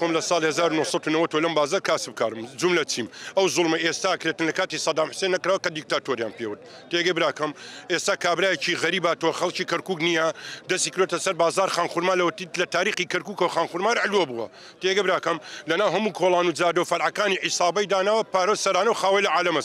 قم لسال 1990 ولم بازار كاسب كارم جملة تيم أو ظلم إستاكلت نكاتي صدام حسين نكراه كديكتاتوريان بيود تيجي براكم إستاكابرة شيء غريبة توخلش كركوك نيا دسيكلوت سر بازار خان خورما لو تاريخ كركوك خان خورما علو أبوه تيجي براكم لأن هم كولانو زادوا فرعكاني عصابي دانوا بارو سرانو خاول العالم.